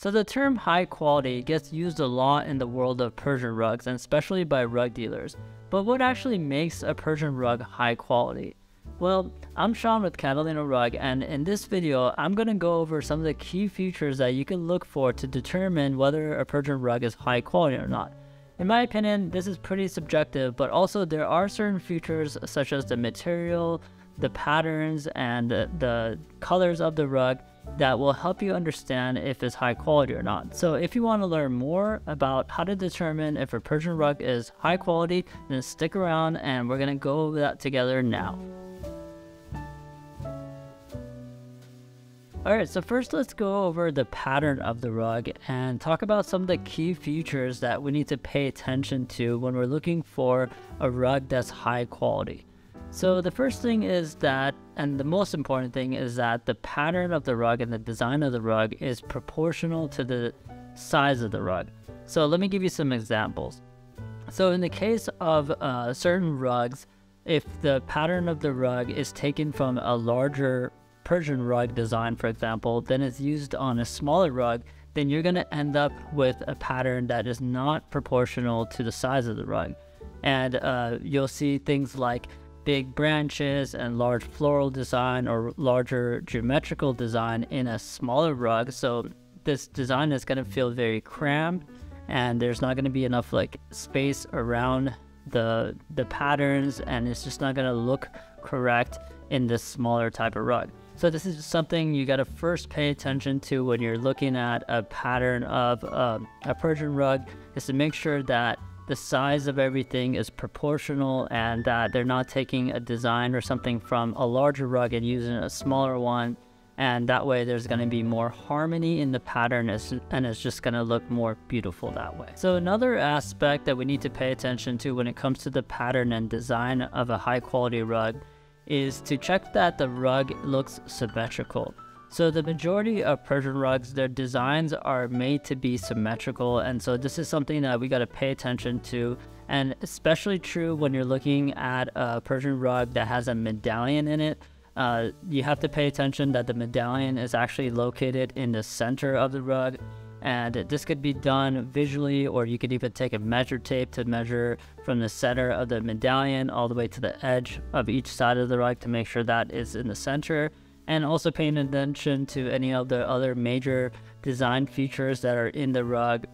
So the term high quality gets used a lot in the world of Persian rugs, and especially by rug dealers. But what actually makes a Persian rug high quality? Well, I'm Sean with Catalina Rug, and in this video, I'm going to go over some of the key features that you can look for to determine whether a Persian rug is high quality or not. In my opinion, this is pretty subjective, but also there are certain features such as the material, the patterns, and the colors of the rug that will help you understand if it's high quality or not. So if you want to learn more about how to determine if a Persian rug is high quality, then stick around and we're going to go over that together now. Alright, so first let's go over the pattern of the rug and talk about some of the key features that we need to pay attention to when we're looking for a rug that's high quality. So the first thing is that, and the most important thing is that, the pattern of the rug and the design of the rug is proportional to the size of the rug. So let me give you some examples. So in the case of certain rugs, if the pattern of the rug is taken from a larger Persian rug design, for example, then it's used on a smaller rug, then you're going to end up with a pattern that is not proportional to the size of the rug. And you'll see things like big branches and large floral design or larger geometrical design in a smaller rug. So this design is going to feel very cramped, and there's not going to be enough like space around the patterns, and it's just not going to look correct in this smaller type of rug. So this is something you got to first pay attention to when you're looking at a pattern of a Persian rug, is to make sure that the size of everything is proportional and that they're not taking a design or something from a larger rug and using a smaller one. And that way there's going to be more harmony in the pattern, and it's just going to look more beautiful that way. So another aspect that we need to pay attention to when it comes to the pattern and design of a high quality rug is to check that the rug looks symmetrical. So the majority of Persian rugs, their designs are made to be symmetrical, and so this is something that we got to pay attention to, and especially true when you're looking at a Persian rug that has a medallion in it. You have to pay attention that the medallion is actually located in the center of the rug, and this could be done visually, or you could even take a measure tape to measure from the center of the medallion all the way to the edge of each side of the rug to make sure that is in the center. And also paying attention to any of the other major design features that are in the rug.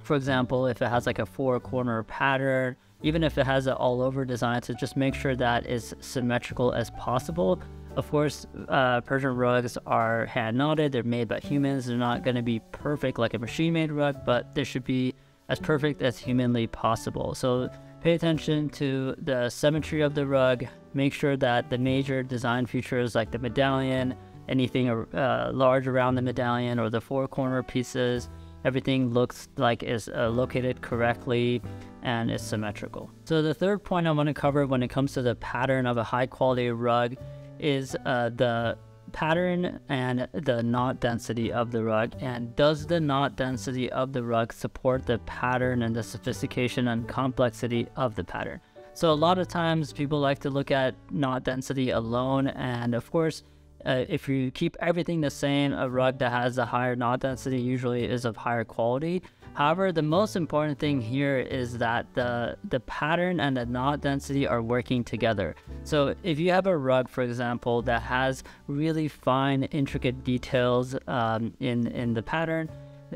For example, if it has like a four corner pattern, even if it has an all over design, to just make sure that is symmetrical as possible. Of course, Persian rugs are hand knotted, they're made by humans, they're not going to be perfect like a machine made rug, but they should be as perfect as humanly possible. So pay attention to the symmetry of the rug. Make sure that the major design features like the medallion, anything large around the medallion or the four corner pieces, everything looks like is located correctly and is symmetrical. So the third point I want to cover when it comes to the pattern of a high quality rug is the pattern and the knot density of the rug, and does the knot density of the rug support the pattern and the sophistication and complexity of the pattern. So a lot of times people like to look at knot density alone, and of course if you keep everything the same, a rug that has a higher knot density usually is of higher quality. However, the most important thing here is that the pattern and the knot density are working together. So if you have a rug, for example, that has really fine, intricate details in the pattern,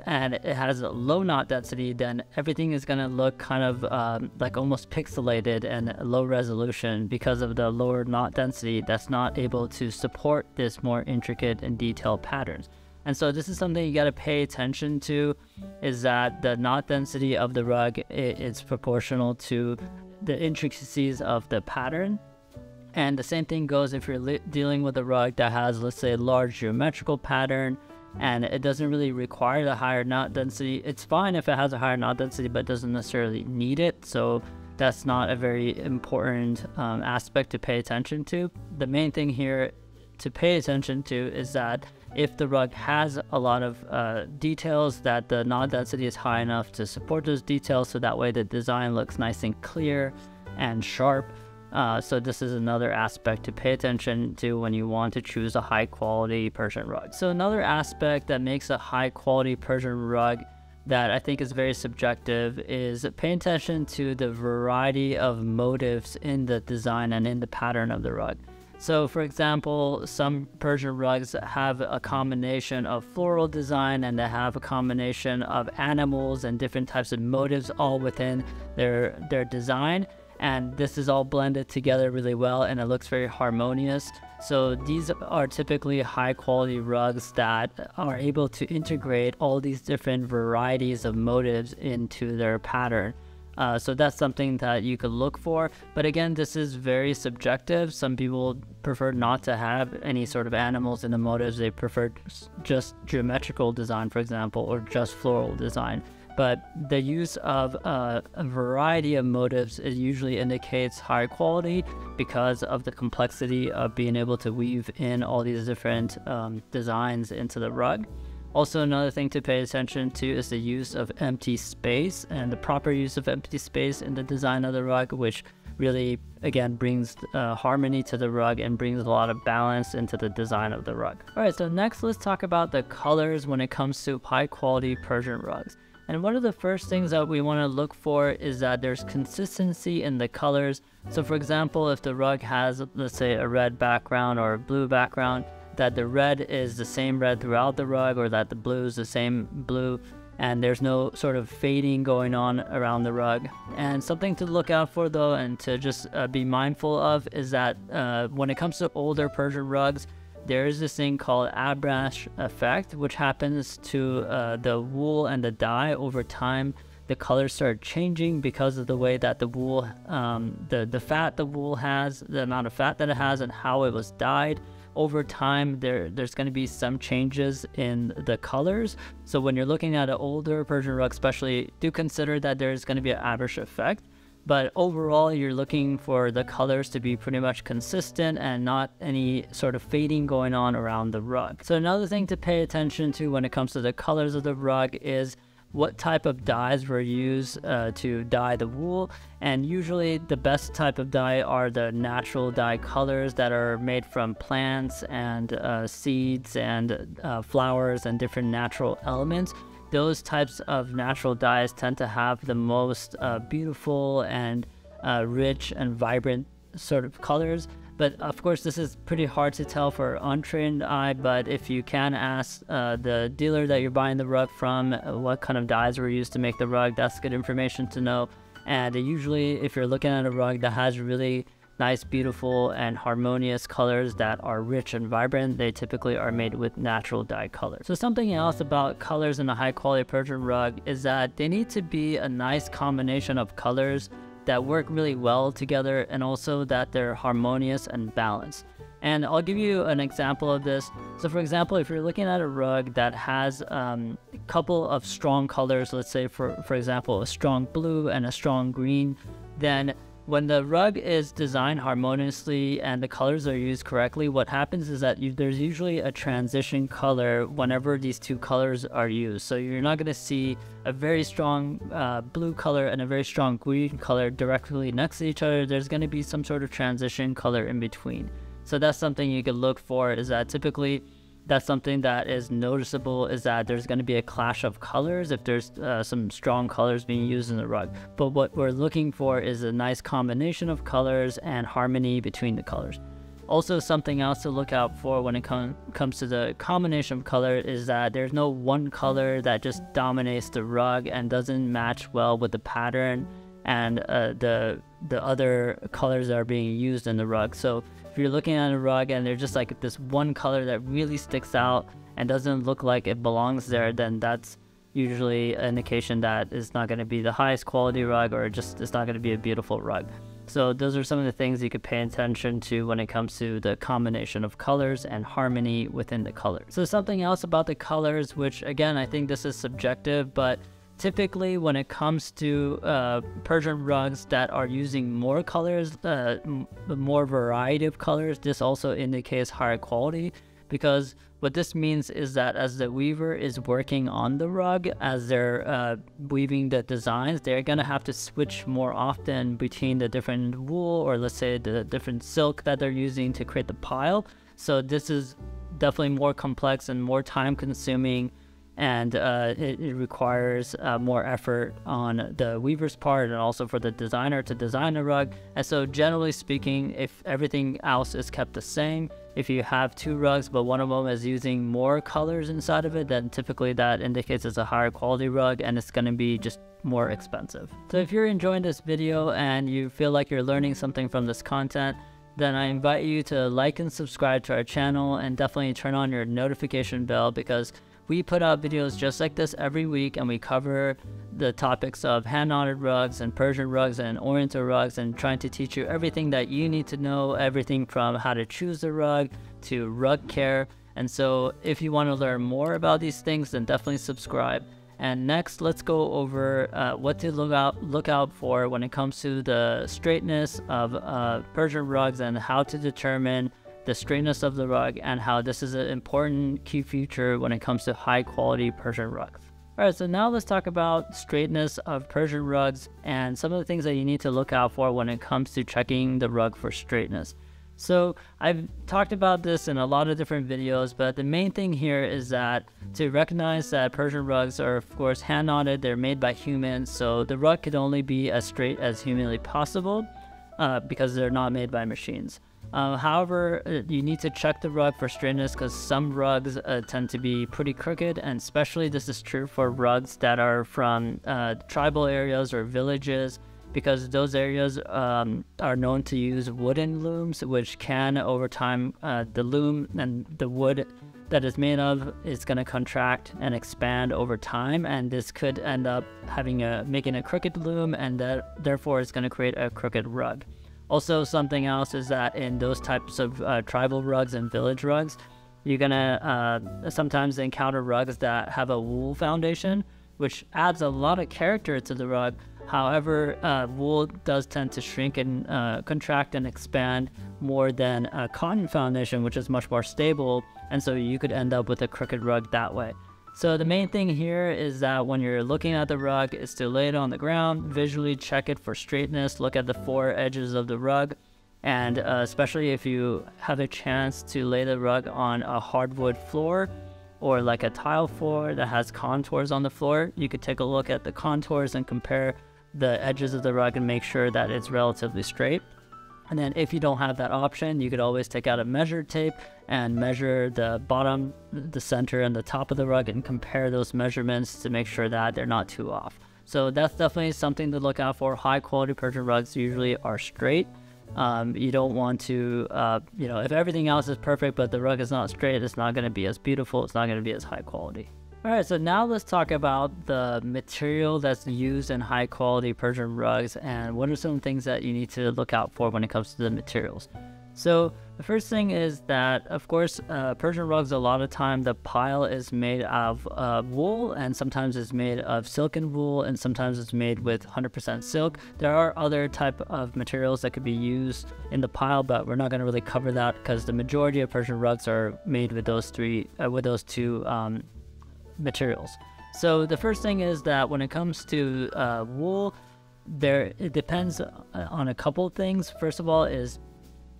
and it has a low knot density, then everything is going to look kind of like almost pixelated and low resolution because of the lower knot density that's not able to support this more intricate and detailed patterns. And so this is something you got to pay attention to, is that the knot density of the rug is proportional to the intricacies of the pattern. And the same thing goes if you're dealing with a rug that has, let's say, a large geometrical pattern, and it doesn't really require the higher knot density. It's fine if it has a higher knot density, but doesn't necessarily need it. So that's not a very important aspect to pay attention to. The main thing here to pay attention to is that if the rug has a lot of details, that the knot density is high enough to support those details, so that way the design looks nice and clear and sharp, So this is another aspect to pay attention to when you want to choose a high quality Persian rug. So another aspect that makes a high quality Persian rug that I think is very subjective is pay attention to the variety of motifs in the design and in the pattern of the rug. So for example, some Persian rugs have a combination of floral design, and they have a combination of animals and different types of motifs all within their design. And this is all blended together really well, and it looks very harmonious. So these are typically high quality rugs that are able to integrate all these different varieties of motifs into their pattern. So that's something that you could look for. But again, this is very subjective. Some people prefer not to have any sort of animals in the motifs. They prefer just geometrical design, for example, or just floral design. But the use of a variety of motifs usually indicates high quality because of the complexity of being able to weave in all these different designs into the rug. Also, another thing to pay attention to is the use of empty space and the proper use of empty space in the design of the rug, which really, again, brings harmony to the rug and brings a lot of balance into the design of the rug. All right, so next let's talk about the colors when it comes to high quality Persian rugs. And one of the first things that we want to look for is that there's consistency in the colors. So for example, if the rug has, let's say, a red background or a blue background, that the red is the same red throughout the rug, or that the blue is the same blue, and there's no sort of fading going on around the rug. And something to look out for though, and to just be mindful of, is that when it comes to older Persian rugs, there is this thing called airbrush effect, which happens to the wool and the dye. Over time, the colors start changing because of the way that the wool, the fat the wool has, the amount of fat that it has, and how it was dyed. Over time, there's going to be some changes in the colors. So when you're looking at an older Persian rug, especially, do consider that there's going to be an airbrush effect. But overall, you're looking for the colors to be pretty much consistent and not any sort of fading going on around the rug. So another thing to pay attention to when it comes to the colors of the rug is what type of dyes were used to dye the wool. And usually the best type of dye are the natural dye colors that are made from plants and seeds and flowers and different natural elements. Those types of natural dyes tend to have the most beautiful and rich and vibrant sort of colors. But of course, this is pretty hard to tell for an untrained eye, but if you can ask the dealer that you're buying the rug from what kind of dyes were used to make the rug, that's good information to know. And usually, if you're looking at a rug that has really nice, beautiful, and harmonious colors that are rich and vibrant, they typically are made with natural dye colors. So something else about colors in a high quality Persian rug is that they need to be a nice combination of colors that work really well together, and also that they're harmonious and balanced. And I'll give you an example of this. So for example, if you're looking at a rug that has a couple of strong colors, let's say for example, a strong blue and a strong green, then when the rug is designed harmoniously and the colors are used correctly, what happens is that there's usually a transition color whenever these two colors are used. So you're not going to see a very strong blue color and a very strong green color directly next to each other. There's going to be some sort of transition color in between. So that's something you could look for, is that typically that's something that is noticeable, is that there's going to be a clash of colors if there's some strong colors being used in the rug. But what we're looking for is a nice combination of colors and harmony between the colors. Also, something else to look out for when it comes to the combination of color is that there's no one color that just dominates the rug and doesn't match well with the pattern and the other colors that are being used in the rug. So if you're looking at a rug and there's just like this one color that really sticks out and doesn't look like it belongs there, then that's usually an indication that it's not going to be the highest quality rug, or just it's not going to be a beautiful rug. So those are some of the things you could pay attention to when it comes to the combination of colors and harmony within the color. So something else about the colors, which again, I think this is subjective, but typically, when it comes to Persian rugs that are using more colors, more variety of colors, this also indicates higher quality, because What this means is that as the weaver is working on the rug, as they're weaving the designs, they're going to have to switch more often between the different wool, or let's say the different silk that they're using to create the pile. So this is definitely more complex and more time consuming, and it requires more effort on the weaver's part, and also for the designer to design a rug. And so generally speaking, if everything else is kept the same, if you have two rugs but one of them is using more colors inside of it, then typically that indicates it's a higher quality rug and it's going to be just more expensive. So if you're enjoying this video and you feel like you're learning something from this content, then I invite you to like and subscribe to our channel, and definitely turn on your notification bell, because we put out videos just like this every week, and we cover the topics of hand-knotted rugs and Persian rugs and Oriental rugs, and trying to teach you everything that you need to know, everything from how to choose a rug to rug care. And so if you want to learn more about these things, then definitely subscribe. And next, let's go over what to look out for when it comes to the straightness of Persian rugs, and how to determine the straightness of the rug, and how this is an important key feature when it comes to high quality Persian rugs. Alright, so now let's talk about straightness of Persian rugs and some of the things that you need to look out for when it comes to checking the rug for straightness. So I've talked about this in a lot of different videos, but the main thing here is that to recognize that Persian rugs are of course hand knotted, they're made by humans, so the rug can only be as straight as humanly possible because they're not made by machines. However, you need to check the rug for straightness, because some rugs tend to be pretty crooked, and especially this is true for rugs that are from tribal areas or villages, because those areas are known to use wooden looms, which can over time, the loom and the wood that is made of is going to contract and expand over time, and this could end up making a crooked loom, and that therefore is going to create a crooked rug. Also, something else is that in those types of tribal rugs and village rugs, you're going to sometimes encounter rugs that have a wool foundation, which adds a lot of character to the rug. However, wool does tend to shrink and contract and expand more than a cotton foundation, which is much more stable, and so you could end up with a crooked rug that way. So the main thing here is that when you're looking at the rug is to lay it on the ground, visually check it for straightness, look at the four edges of the rug, and especially if you have a chance to lay the rug on a hardwood floor or like a tile floor that has contours on the floor, you could take a look at the contours and compare the edges of the rug and make sure that it's relatively straight. And then if you don't have that option, you could always take out a measure tape and measure the bottom, the center, and the top of the rug, and compare those measurements to make sure that they're not too off. So that's definitely something to look out for. High quality Persian rugs usually are straight. You don't want to, you know, if everything else is perfect but the rug is not straight, it's not going to be as beautiful, it's not going to be as high quality. Alright, so now let's talk about the material that's used in high quality Persian rugs, and what are some things that you need to look out for when it comes to the materials. So the first thing is that, of course, Persian rugs, a lot of time the pile is made of wool, and sometimes it's made of silken wool, and sometimes it's made with 100% silk. There are other type of materials that could be used in the pile, but we're not going to really cover that, because the majority of Persian rugs are made with those two materials. So the first thing is that when it comes to wool, it depends on a couple things. First of all is,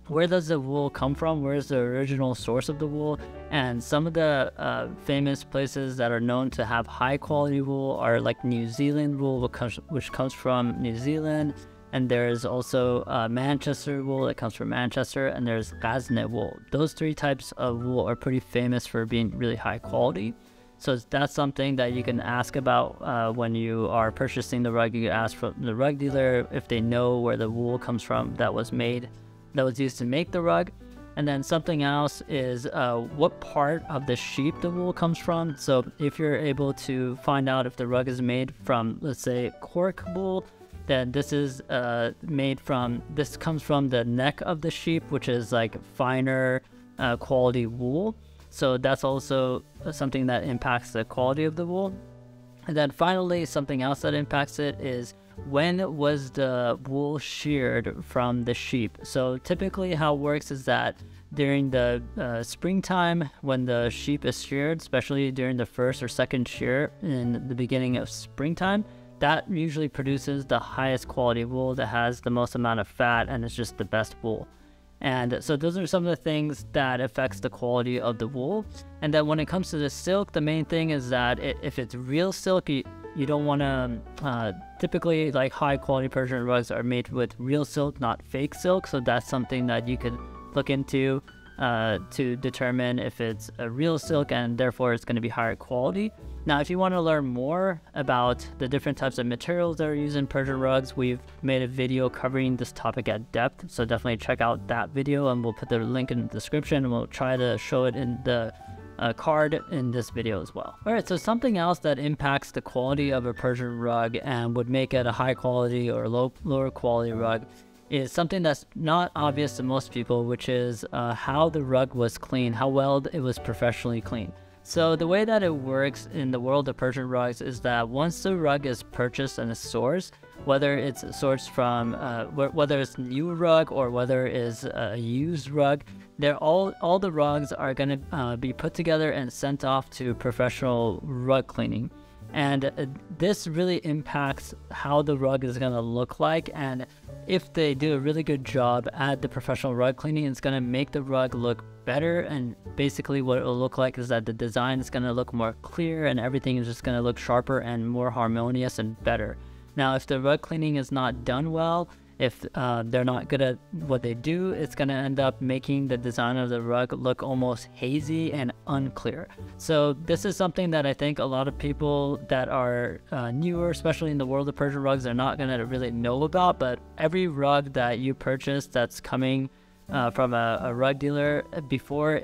where does the wool come from? Where's the original source of the wool? And some of the famous places that are known to have high quality wool are like New Zealand wool, which comes from New Zealand. And there's also Manchester wool that comes from Manchester, and there's Ghazne wool. Those three types of wool are pretty famous for being really high quality. So that's something that you can ask about when you are purchasing the rug. You can ask from the rug dealer if they know where the wool comes from that was used to make the rug. And then something else is what part of the sheep the wool comes from. So if you're able to find out if the rug is made from, let's say, cork wool, then this is this comes from the neck of the sheep, which is like finer quality wool. So that's also something that impacts the quality of the wool. And then finally, something else that impacts it is, when was the wool sheared from the sheep? So typically how it works is that during the springtime when the sheep is sheared, especially during the first or second shear in the beginning of springtime, that usually produces the highest quality wool that has the most amount of fat, and it's just the best wool. And so those are some of the things that affects the quality of the wool. And then when it comes to the silk, the main thing is that if it's real silk, you don't want to, typically like high quality Persian rugs are made with real silk, not fake silk. So that's something that you could look into to determine if it's a real silk, and therefore it's going to be higher quality. Now, if you want to learn more about the different types of materials that are used in Persian rugs, we've made a video covering this topic at depth. So definitely check out that video, and we'll put the link in the description, and we'll try to show it in the card in this video as well. All right, so something else that impacts the quality of a Persian rug and would make it a high quality or lower quality rug is something that's not obvious to most people, which is how the rug was cleaned, how well it was professionally cleaned. So the way that it works in the world of Persian rugs is that once the rug is purchased and is sourced, whether it's sourced from, whether it's new rug or whether it's a used rug, they're all the rugs are gonna be put together and sent off to professional rug cleaning. And this really impacts how the rug is going to look like, and if they do a really good job at the professional rug cleaning, it's going to make the rug look better. And basically what it will look like is that the design is going to look more clear, and everything is just going to look sharper and more harmonious and better. Now, if the rug cleaning is not done well, if they're not good at what they do, it's going to end up making the design of the rug look almost hazy and unclear. So this is something that I think a lot of people that are newer, especially in the world of Persian rugs, are not going to really know about. But every rug that you purchase that's coming from a rug dealer before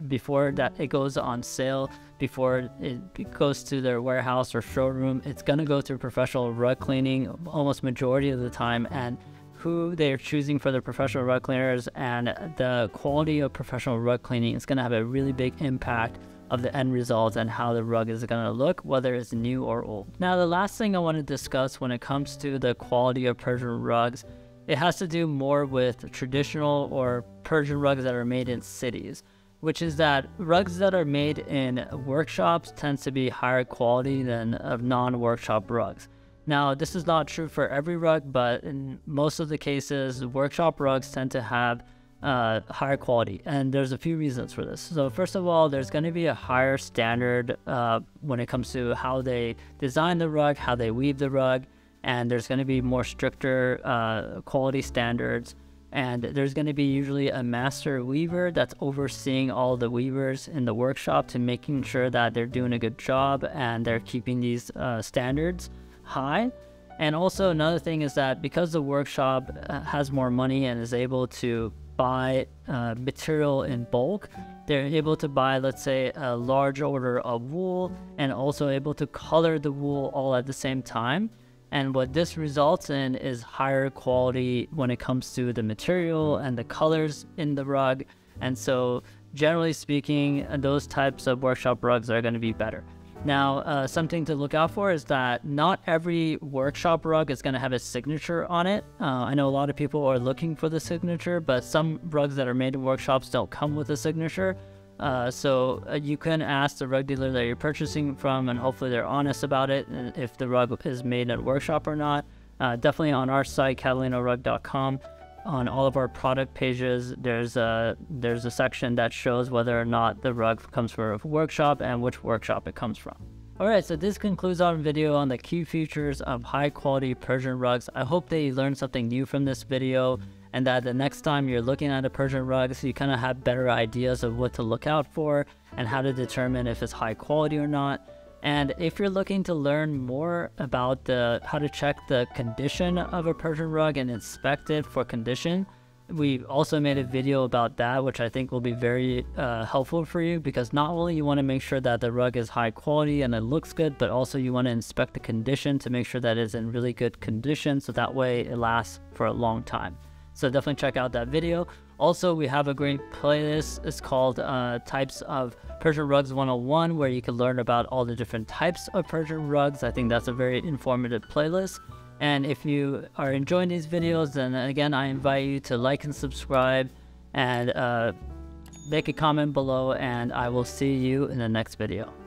that it goes on sale, before it goes to their warehouse or showroom, it's going to go through professional rug cleaning almost majority of the time. And who they're choosing for their professional rug cleaners and the quality of professional rug cleaning is going to have a really big impact of the end results and how the rug is going to look, whether it's new or old. Now, the last thing I want to discuss when it comes to the quality of Persian rugs, it has to do more with traditional or Persian rugs that are made in cities, which is that rugs that are made in workshops tends to be higher quality than of non-workshop rugs. Now, this is not true for every rug, but in most of the cases, workshop rugs tend to have higher quality, and there's a few reasons for this. So first of all, there's going to be a higher standard when it comes to how they design the rug, how they weave the rug, and there's going to be more stricter quality standards. And there's going to be usually a master weaver that's overseeing all the weavers in the workshop to making sure that they're doing a good job and they're keeping these standards high. And also another thing is that because the workshop has more money and is able to buy material in bulk, they're able to buy, let's say, a large order of wool and also able to color the wool all at the same time. And what this results in is higher quality when it comes to the material and the colors in the rug. And so generally speaking, those types of workshop rugs are going to be better. Now, something to look out for is that not every workshop rug is going to have a signature on it. I know a lot of people are looking for the signature, but some rugs that are made in workshops don't come with a signature. So you can ask the rug dealer that you're purchasing from, and hopefully they're honest about it, and if the rug is made at a workshop or not. Definitely on our site, CatalinaRug.com, on all of our product pages, there's a section that shows whether or not the rug comes from a workshop and which workshop it comes from. Alright, so this concludes our video on the key features of high quality Persian rugs. I hope that you learned something new from this video, and that the next time you're looking at a Persian rug, so you kind of have better ideas of what to look out for and how to determine if it's high quality or not. And if you're looking to learn more about how to check the condition of a Persian rug and inspect it for condition, we also made a video about that, which I think will be very helpful for you, because not only you want to make sure that the rug is high quality and it looks good, but also you want to inspect the condition to make sure that it's in really good condition, so that way it lasts for a long time. So definitely check out that video. Also, we have a great playlist. It's called Types of Persian Rugs 101, where you can learn about all the different types of Persian rugs. I think that's a very informative playlist. And if you are enjoying these videos, then again, I invite you to like and subscribe. and make a comment below, and I will see you in the next video.